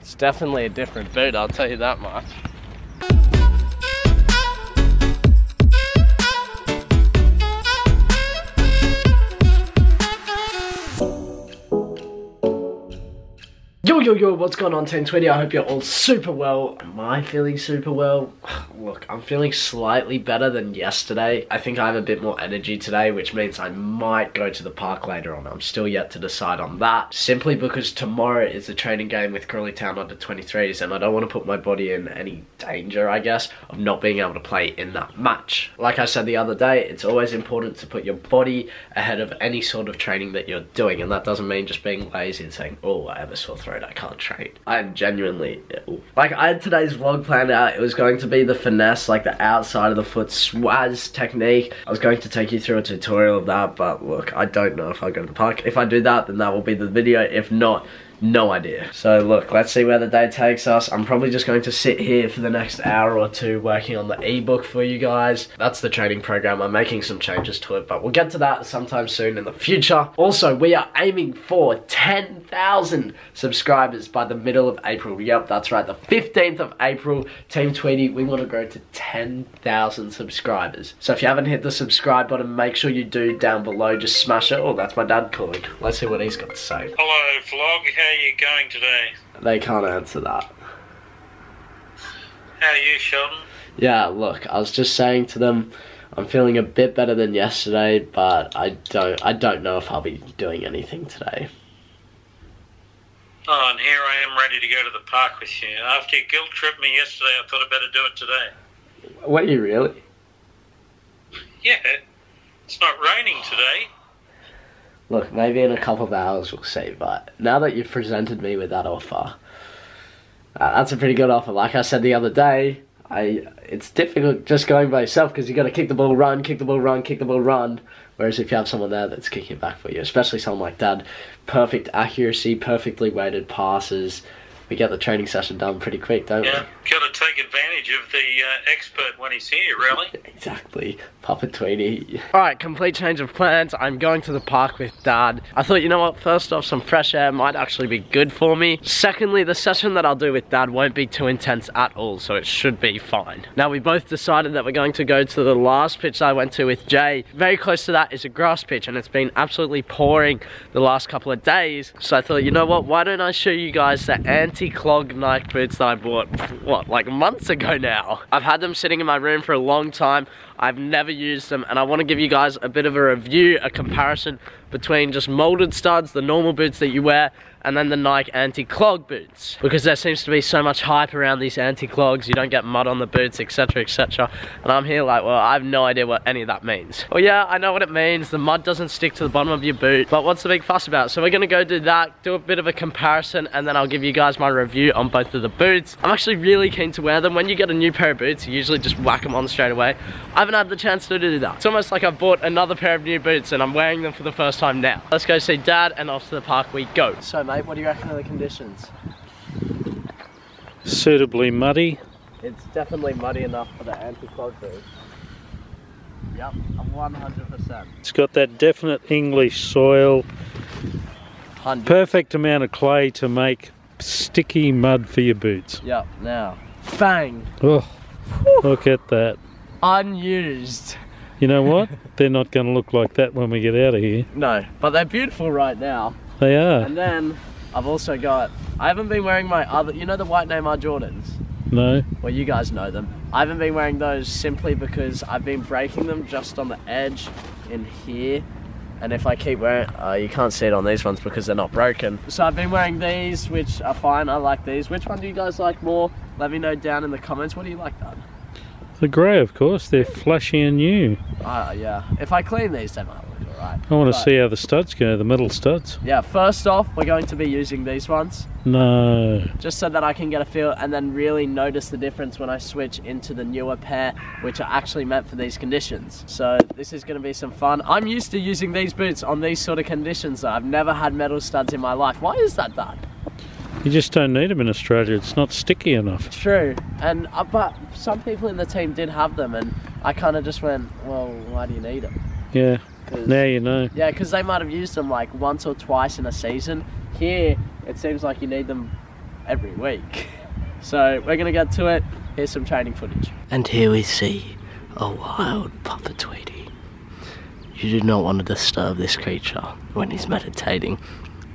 It's definitely a different boot, I'll tell you that much. Yo, what's going on, Team Tweedy? I hope you're all super well. Am I feeling super well? Look, I'm feeling slightly better than yesterday. I think I have a bit more energy today, which means I might go to the park later on. I'm still yet to decide on that, simply because tomorrow is the training game with Crawley Town under 23s, and I don't want to put my body in any danger, I guess, of not being able to play in that match. Like I said the other day, it's always important to put your body ahead of any sort of training that you're doing, and that doesn't mean just being lazy and saying, oh, I have a sore throat, I can't train. I am genuinely ill. Like, I had today's vlog planned out. It was going to be the finesse, like the outside of the foot swaz technique. I was going to take you through a tutorial of that, but look, I don't know if I go to the park. If I do that, then that will be the video. If not, no idea. So look, let's see where the day takes us. I'm probably just going to sit here for the next hour or two working on the ebook for you guys. That's the training program. I'm making some changes to it, but we'll get to that sometime soon in the future. Also, we are aiming for 10,000 subscribers by the middle of April. Yep, that's right, the 15th of April. Team Tweedy, we want to grow to 10,000 subscribers. So if you haven't hit the subscribe button, make sure you do down below. Just smash it. Oh, that's my dad calling. Let's see what he's got to say. Hello, vlog. How are you going today? They can't answer that. How are you, Sheldon? Yeah, look, I was just saying to them, I'm feeling a bit better than yesterday, but I don't know if I'll be doing anything today. Oh, and here I am ready to go to the park with you. After you guilt tripped me yesterday, I thought I'd better do it today. Were you really? Yeah, it's not raining today. Look, maybe in a couple of hours we'll see, but now that you've presented me with that offer, that's a pretty good offer. Like I said the other day, it's difficult just going by yourself because you've got to kick the ball, run, kick the ball, run, kick the ball, run. Whereas if you have someone there that's kicking it back for you, especially someone like Dad, perfect accuracy, perfectly weighted passes. We get the training session done pretty quick, don't we? Yeah, got to take advantage of the expert when he's here, really. Exactly. Papa Tweety. Alright, complete change of plans. I'm going to the park with Dad. I thought, you know what, first off, some fresh air might actually be good for me. Secondly, the session that I'll do with Dad won't be too intense at all, so it should be fine. Now, we both decided that we're going to go to the last pitch that I went to with Jay. Very close to that is a grass pitch, and it's been absolutely pouring the last couple of days. So I thought, you know what, why don't I show you guys the anti-clog Nike boots that I bought, what, like months ago now. I've had them sitting in my room for a long time. I've never used them, and I want to give you guys a bit of a review, a comparison between just molded studs, the normal boots that you wear, and then the Nike anti-clog boots. Because there seems to be so much hype around these anti-clogs, you don't get mud on the boots, etc, etc. And I'm here like, well, I have no idea what any of that means. Oh yeah, I know what it means, the mud doesn't stick to the bottom of your boot, but what's the big fuss about? So we're gonna go do that, do a bit of a comparison, and then I'll give you guys my review on both of the boots. I'm actually really keen to wear them. When you get a new pair of boots, you usually just whack them on straight away. I haven't had the chance to do that. It's almost like I've bought another pair of new boots and I'm wearing them for the first time now. Let's go see Dad, and off to the park we go. So mate, what do you reckon of the conditions? Suitably muddy. It's definitely muddy enough for the anti-clog boots. Yep, I'm 100%. It's got that definite English soil. 100%. Perfect amount of clay to make sticky mud for your boots. Yep, now, bang! Oh, look at that. Unused. You know what? They're not going to look like that when we get out of here. No, but they're beautiful right now. They are. And then I've also got, I haven't been wearing my other, you know the white Neymar Jordans? No. Well, you guys know them. I haven't been wearing those simply because I've been breaking them just on the edge in here. And if I keep wearing, you can't see it on these ones because they're not broken. So I've been wearing these, which are fine. I like these. Which one do you guys like more? Let me know down in the comments. What do you like, Dad? The grey, of course, they're flashy and new. Ah, yeah. If I clean these, they might look alright. I want to see how the studs go, the metal studs. Yeah, first off, we're going to be using these ones. No. Just so that I can get a feel and then really notice the difference when I switch into the newer pair, which are actually meant for these conditions. So this is going to be some fun. I'm used to using these boots on these sort of conditions, though. I've never had metal studs in my life. Why is that, Dad? You just don't need them in Australia, it's not sticky enough. True, and but some people in the team did have them, and I kind of just went, well, why do you need them? Yeah, now you know. Yeah, because they might have used them like once or twice in a season. Here, it seems like you need them every week. So we're gonna get to it. Here's some training footage. And here we see a wild Papa Tweety. You do not want to disturb this creature when he's meditating.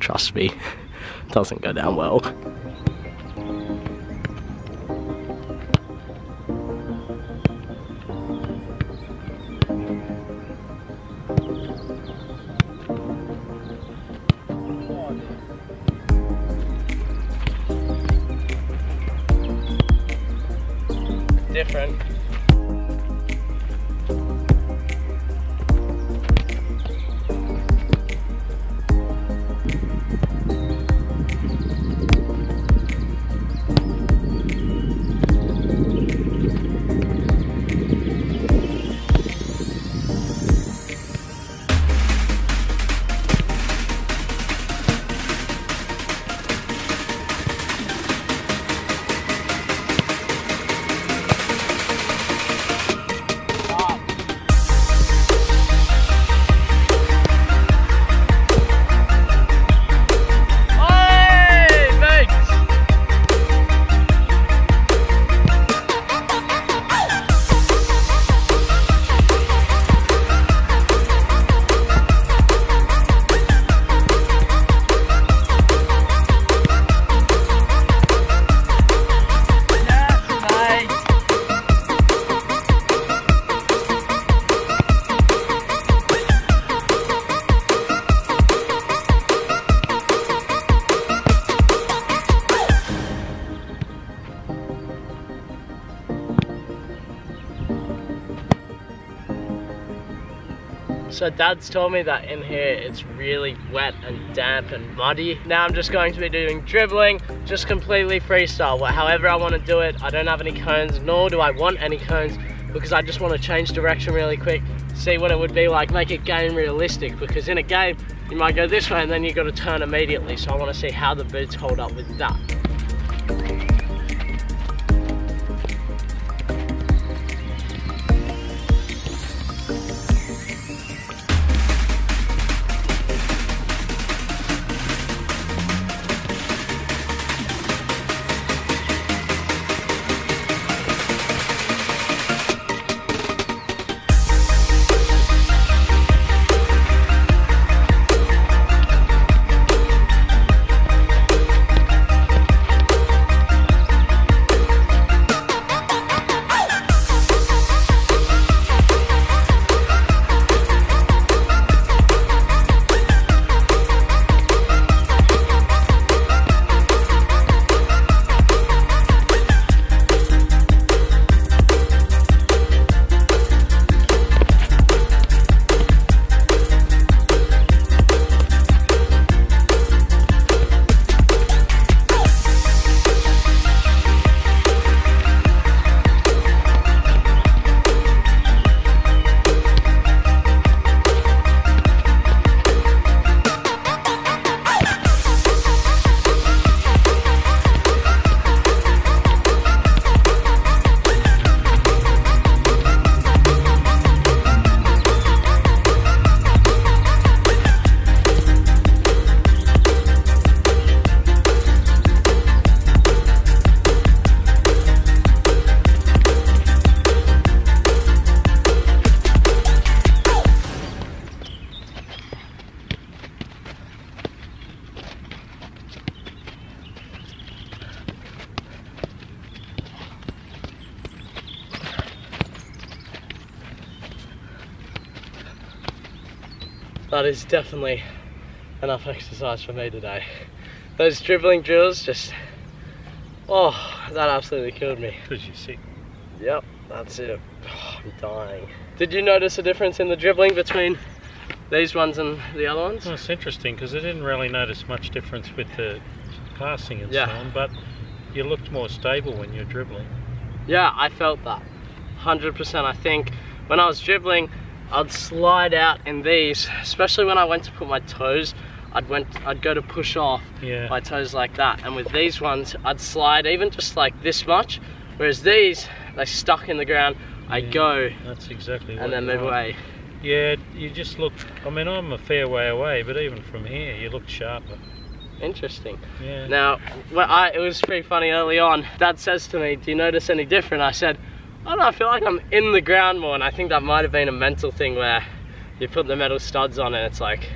Trust me, it doesn't go down well. Different. So Dad's told me that in here it's really wet and damp and muddy. Now I'm just going to be doing dribbling, just completely freestyle, however I want to do it. I don't have any cones, nor do I want any cones, because I just want to change direction really quick, see what it would be like, make it game realistic, because in a game, you might go this way and then you've got to turn immediately. So I want to see how the boots hold up with that. That is definitely enough exercise for me today. Those dribbling drills just, oh, that absolutely killed me. Because you're sick. Yep, that's it. Oh, I'm dying. Did you notice a difference in the dribbling between these ones and the other ones? Well, it's interesting because I didn't really notice much difference with the passing and so on, but you looked more stable when you're dribbling. Yeah, I felt that. 100%. I think when I was dribbling, I'd slide out in these, especially when I went to put my toes, I'd go to push off my toes like that. And with these ones, I'd slide even just like this much, whereas these, they stuck in the ground, I go. That's exactly and then move away. Yeah, you just look, I mean, I'm a fair way away, but even from here, you look sharper. Interesting. Yeah. Now, well, it was pretty funny early on. Dad says to me, do you notice any different? I said, I don't know, I feel like I'm in the ground more, and I think that might have been a mental thing where you put the metal studs on and it's like,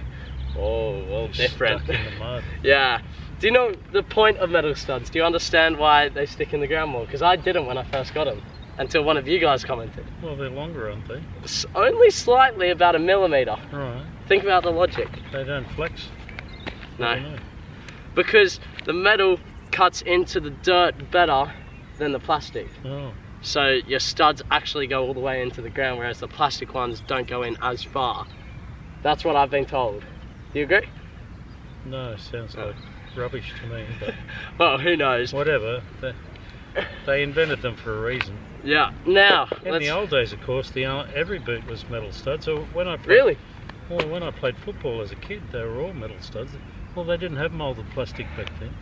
oh, all different. Stuck in the mud. Yeah. Do you know the point of metal studs? Do you understand why they stick in the ground more? Because I didn't when I first got them, until one of you guys commented. Well, they're longer, aren't they? Only slightly, about a millimetre. Right. Think about the logic. They don't flex. No. Because the metal cuts into the dirt better than the plastic. Oh. So your studs actually go all the way into the ground, whereas the plastic ones don't go in as far. That's what I've been told. Do you agree? No, it sounds like rubbish to me. But well, who knows? Whatever. They invented them for a reason. Yeah. Now, in the old days, of course, every boot was metal studs. So when I played, when I played football as a kid, they were all metal studs. Well, they didn't have molded plastic back then.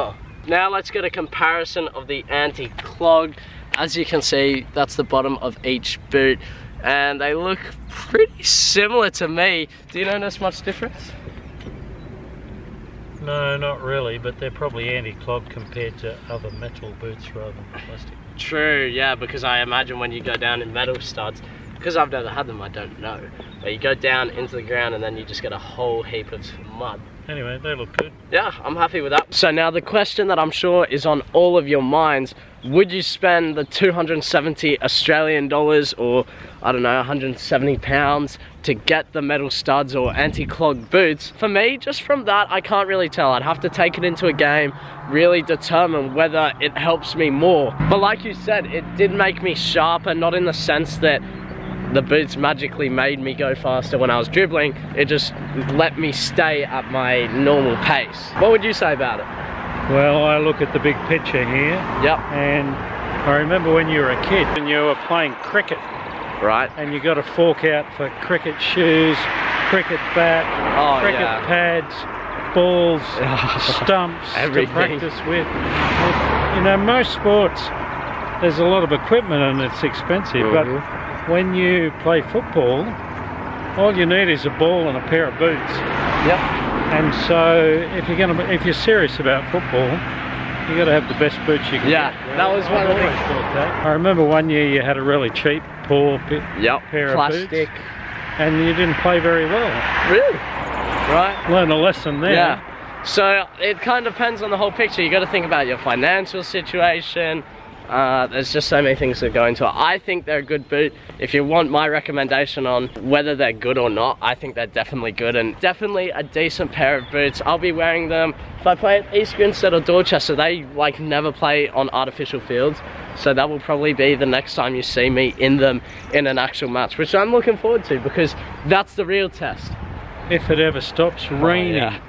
Oh. Now let's get a comparison of the anti-clog. As you can see, that's the bottom of each boot, and they look pretty similar to me. Do you notice much difference? No, not really, but they're probably anti-clog compared to other metal boots rather than plastic. True, yeah, because I imagine when you go down in metal studs, because I've never had them, I don't know. But you go down into the ground and then you just get a whole heap of mud. Anyway, they look good. Yeah, I'm happy with that. So now the question that I'm sure is on all of your minds, would you spend the 270 Australian dollars or, I don't know, 170 pounds to get the metal studs or anti-clog boots? For me, just from that, I can't really tell. I'd have to take it into a game, really determine whether it helps me more. But like you said, it did make me sharper, not in the sense that the boots magically made me go faster when I was dribbling. It just let me stay at my normal pace. What would you say about it? Well, I look at the big picture here. Yep. And I remember when you were a kid and you were playing cricket. Right. And you got to fork out for cricket shoes, cricket bat, cricket pads, balls, stumps to practice with. You know, most sports, there's a lot of equipment and it's expensive, but when you play football, all you need is a ball and a pair of boots. Yep. And so if you're serious about football, you got to have the best boots you can. Yeah, get. That was one of the things. I remember one year you had a really cheap, poor pair of boots, and you didn't play very well. Really? Right. Learn a lesson there. Yeah. So it kind of depends on the whole picture. You got to think about your financial situation. There's just so many things that go into it. I think they're a good boot. If you want my recommendation on whether they're good or not, I think they're definitely good and definitely a decent pair of boots. I'll be wearing them. If I play at East Grinstead or Dorchester, they like never play on artificial fields. So that will probably be the next time you see me in them in an actual match, which I'm looking forward to because that's the real test. If it ever stops raining. Oh, yeah.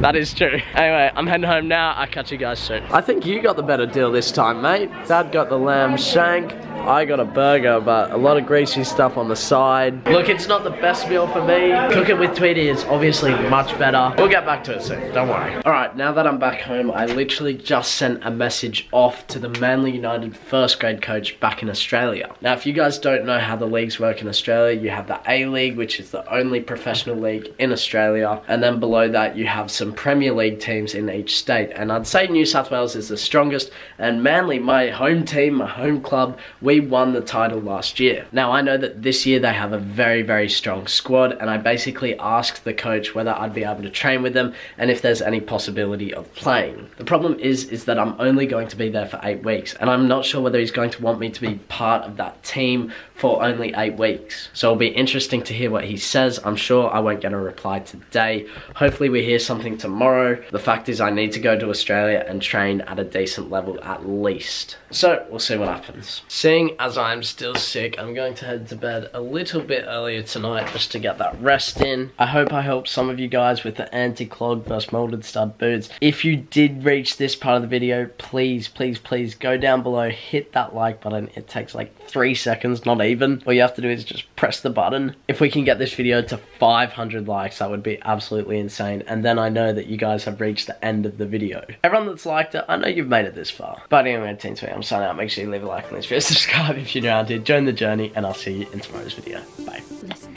That is true. Anyway, I'm heading home now. I'll catch you guys soon. I think you got the better deal this time, mate. Dad got the lamb shank. I got a burger, but a lot of greasy stuff on the side. Look, it's not the best meal for me. Cooking with Tweety is obviously much better. We'll get back to it soon, don't worry. All right, now that I'm back home, I literally just sent a message off to the Manly United first grade coach back in Australia. Now, if you guys don't know how the leagues work in Australia, you have the A-League, which is the only professional league in Australia. And then below that, you have some Premier League teams in each state. And I'd say New South Wales is the strongest. And Manly, my home team, my home club, we won the title last year. Now, I know that this year they have a very, very strong squad, and I basically asked the coach whether I'd be able to train with them and if there's any possibility of playing. The problem is that I'm only going to be there for 8 weeks, and I'm not sure whether he's going to want me to be part of that team for only 8 weeks. So it'll be interesting to hear what he says. I'm sure I won't get a reply today. Hopefully we hear something tomorrow. The fact is I need to go to Australia and train at a decent level at least. So we'll see what happens. Seeing as I'm still sick, I'm going to head to bed a little bit earlier tonight just to get that rest in. I hope I helped some of you guys with the anti-clog versus molded stud boots. If you did reach this part of the video, please, please, please go down below, hit that like button. It takes like 3 seconds, not even. All you have to do is just press the button. If we can get this video to 500 likes, that would be absolutely insane. And then I know that you guys have reached the end of the video. Everyone that's liked it, I know you've made it this far. But anyway, Team Tweety, I'm signing out. Make sure you leave a like on this video. Subscribe if you're new, join the journey, and I'll see you in tomorrow's video. Bye.